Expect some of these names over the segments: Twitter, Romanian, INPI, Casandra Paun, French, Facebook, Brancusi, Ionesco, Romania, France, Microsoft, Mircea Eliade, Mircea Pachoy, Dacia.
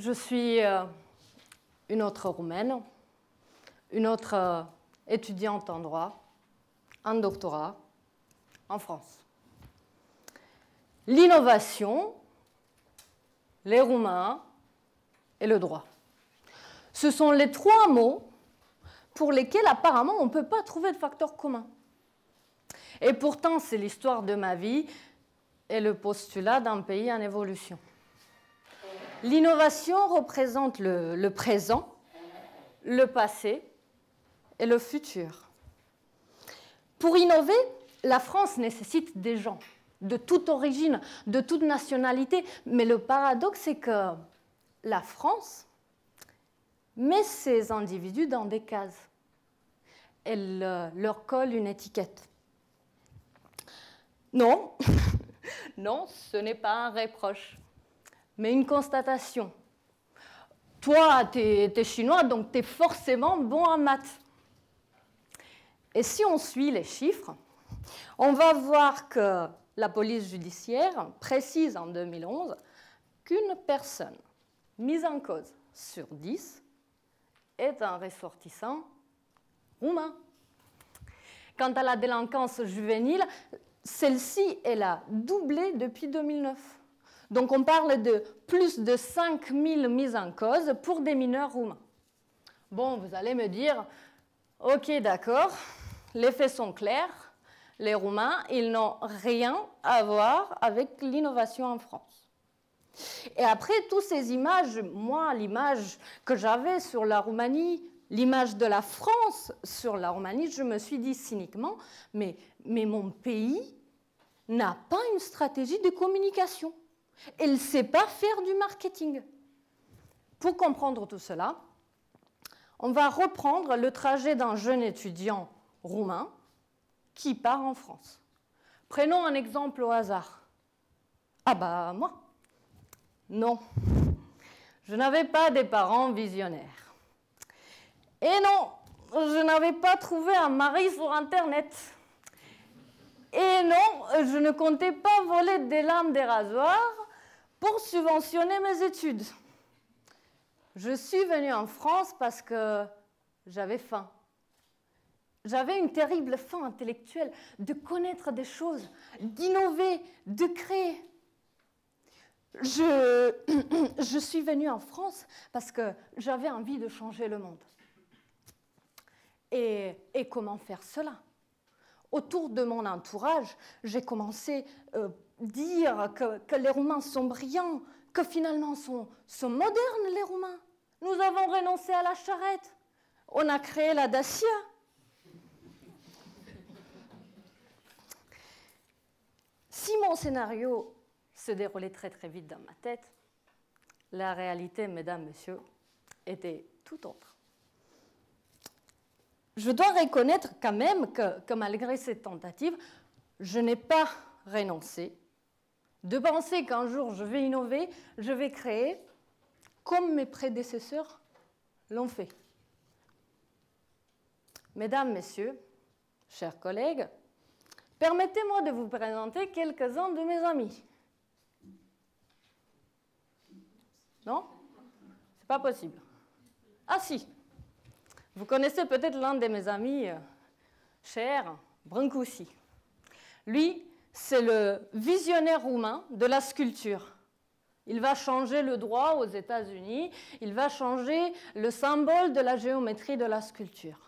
Je suis une autre Roumaine, une autre étudiante en droit, en doctorat, en France. L'innovation, les Roumains et le droit. Ce sont les trois mots pour lesquels apparemment on ne peut pas trouver de facteur commun. Et pourtant, c'est l'histoire de ma vie et le postulat d'un pays en évolution. L'innovation représente le présent, le passé et le futur. Pour innover, la France nécessite des gens, de toute origine, de toute nationalité. Mais le paradoxe, c'est que la France met ces individus dans des cases. Elle leur colle une étiquette. Non, non, ce n'est pas un reproche, mais une constatation. Toi, t'es chinois, donc t'es forcément bon en maths. Et si on suit les chiffres, on va voir que la police judiciaire précise en 2011 qu'une personne mise en cause sur 10 est un ressortissant roumain. Quant à la délinquance juvénile, celle-ci, elle a doublé depuis 2009. Donc on parle de plus de 5000 mises en cause pour des mineurs roumains. Bon, vous allez me dire, ok, d'accord, les faits sont clairs, les Roumains, ils n'ont rien à voir avec l'innovation en France. Et après, toutes ces images, moi, l'image que j'avais sur la Roumanie, l'image de la France sur la Roumanie, je me suis dit cyniquement, mais mon pays n'a pas une stratégie de communication. Elle ne sait pas faire du marketing. Pour comprendre tout cela, on va reprendre le trajet d'un jeune étudiant roumain qui part en France. Prenons un exemple au hasard. Ah bah moi, non, je n'avais pas des parents visionnaires. Et non, je n'avais pas trouvé un mari sur Internet. Et non, je ne comptais pas voler des lames des rasoirs pour subventionner mes études. Je suis venue en France parce que j'avais faim. J'avais une terrible faim intellectuelle de connaître des choses, d'innover, de créer. Je suis venue en France parce que j'avais envie de changer le monde. Et comment faire cela? Autour de mon entourage, j'ai commencé à dire que les Roumains sont brillants, que finalement sont modernes les Roumains. Nous avons renoncé à la charrette, on a créé la Dacia. Si mon scénario se déroulait très très vite dans ma tête, la réalité, mesdames, messieurs, était tout autre. Je dois reconnaître quand même que malgré cette tentative, je n'ai pas renoncé de penser qu'un jour je vais innover, je vais créer, comme mes prédécesseurs l'ont fait. Mesdames, messieurs, chers collègues, permettez-moi de vous présenter quelques-uns de mes amis. Non? C'est pas possible. Ah si! Vous connaissez peut-être l'un de mes amis chers, Brancusi. Lui, c'est le visionnaire roumain de la sculpture. Il va changer le droit aux États-Unis, il va changer le symbole de la géométrie de la sculpture.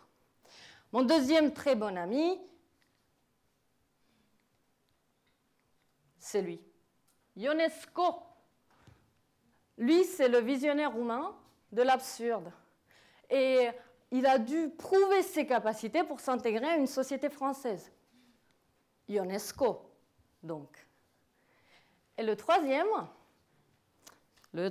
Mon deuxième très bon ami, c'est lui, Ionesco. Lui, c'est le visionnaire roumain de l'absurde. Et il a dû prouver ses capacités pour s'intégrer à une société française. Ionesco, donc. Et le troisième, il ne veut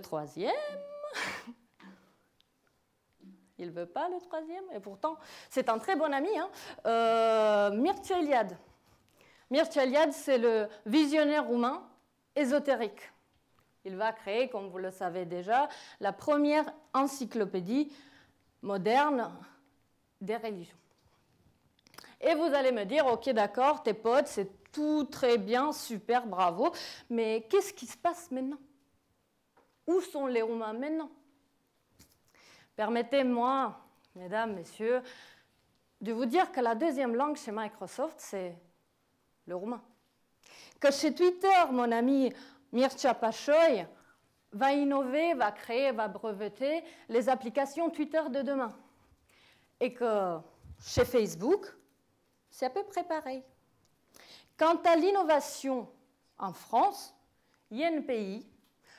pas le troisième, et pourtant, c'est un très bon ami, hein, Mircea Eliade. Mircea Eliade, c'est le visionnaire roumain ésotérique. Il va créer, comme vous le savez déjà, la première encyclopédie moderne des religions. Et vous allez me dire, ok, d'accord, tes potes, c'est tout très bien, super, bravo, mais qu'est-ce qui se passe maintenant? Où sont les Roumains maintenant? Permettez-moi, mesdames, messieurs, de vous dire que la deuxième langue chez Microsoft, c'est le roumain. Que chez Twitter, mon ami Mircea Pachoy va innover, va créer, va breveter les applications Twitter de demain. Et que chez Facebook, c'est à peu près pareil. Quant à l'innovation en France, INPI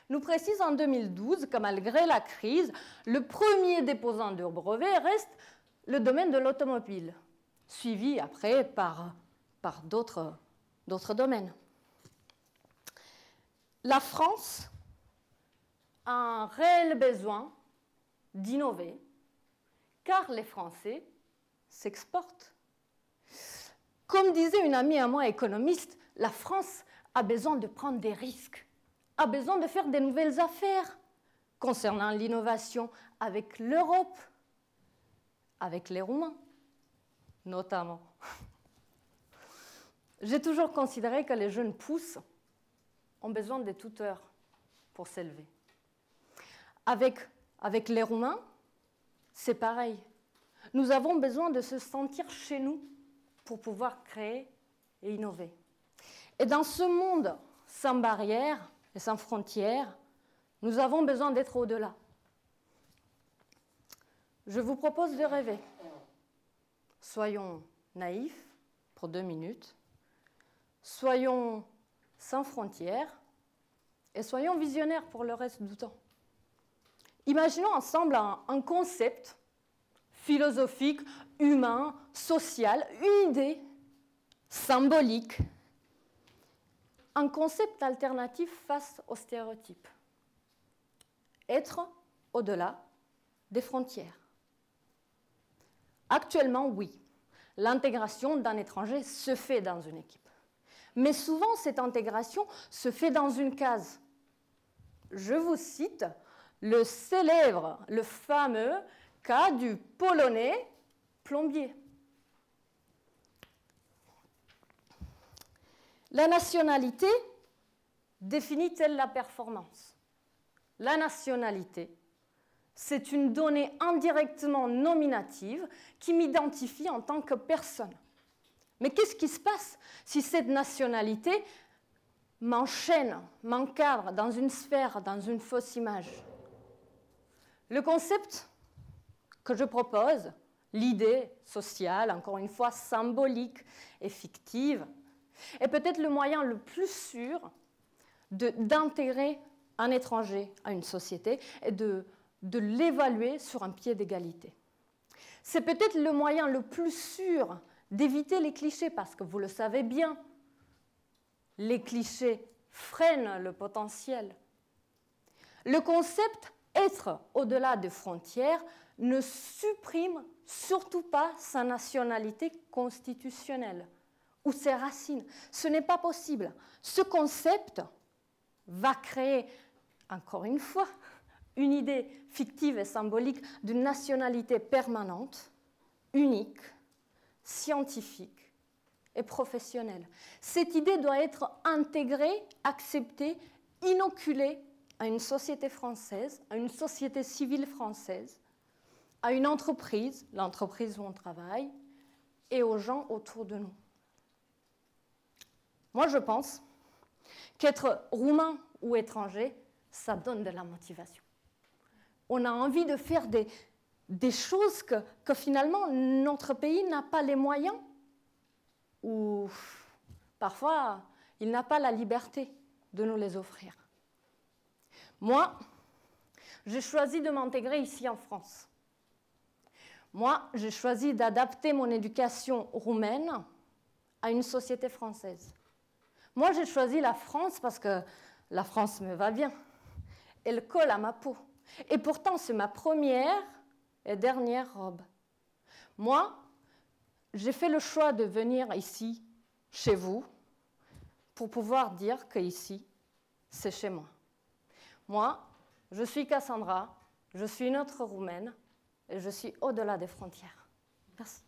nous précise en 2012 que malgré la crise, le premier déposant de brevet reste le domaine de l'automobile, suivi après par d'autres domaines. La France a un réel besoin d'innover, car les Français s'exportent. Comme disait une amie à moi économiste, la France a besoin de prendre des risques, a besoin de faire des nouvelles affaires concernant l'innovation avec l'Europe, avec les Roumains, notamment. J'ai toujours considéré que les jeunes pousses ont besoin des tuteurs pour s'élever. Avec les Roumains, c'est pareil. Nous avons besoin de se sentir chez nous pour pouvoir créer et innover. Et dans ce monde sans barrières et sans frontières, nous avons besoin d'être au-delà. Je vous propose de rêver. Soyons naïfs pour 2 minutes. Soyons sans frontières et soyons visionnaires pour le reste du temps. Imaginons ensemble un concept philosophique, humain, social, une idée symbolique, un concept alternatif face aux stéréotypes. Être au-delà des frontières. Actuellement, oui, l'intégration d'un étranger se fait dans une équipe. Mais souvent, cette intégration se fait dans une case. Je vous cite le célèbre, le fameux cas du Polonais plombier. La nationalité définit-elle la performance? La nationalité, c'est une donnée indirectement nominative qui m'identifie en tant que personne. Mais qu'est-ce qui se passe si cette nationalité m'enchaîne, m'encadre dans une sphère, dans une fausse image? Le concept que je propose, l'idée sociale, encore une fois symbolique et fictive, est peut-être le moyen le plus sûr d'intégrer un étranger à une société et de l'évaluer sur un pied d'égalité. C'est peut-être le moyen le plus sûr d'éviter les clichés, parce que vous le savez bien, les clichés freinent le potentiel. Le concept « être au-delà des frontières » ne supprime surtout pas sa nationalité constitutionnelle ou ses racines. Ce n'est pas possible. Ce concept va créer, encore une fois, une idée fictive et symbolique d'une nationalité permanente, unique, scientifique et professionnelle. Cette idée doit être intégrée, acceptée, inoculée à une société française, à une société civile française, à une entreprise, l'entreprise où on travaille, et aux gens autour de nous. Moi, je pense qu'être roumain ou étranger, ça donne de la motivation. On a envie de faire des choses que finalement notre pays n'a pas les moyens ou parfois il n'a pas la liberté de nous les offrir. Moi, j'ai choisi de m'intégrer ici en France. Moi, j'ai choisi d'adapter mon éducation roumaine à une société française. Moi, j'ai choisi la France parce que la France me va bien. Elle colle à ma peau. Et pourtant, c'est ma première et dernière robe. Moi, j'ai fait le choix de venir ici, chez vous, pour pouvoir dire qu'ici, c'est chez moi. Moi, je suis Cassandra, je suis une autre Roumaine, et je suis au-delà des frontières. Merci.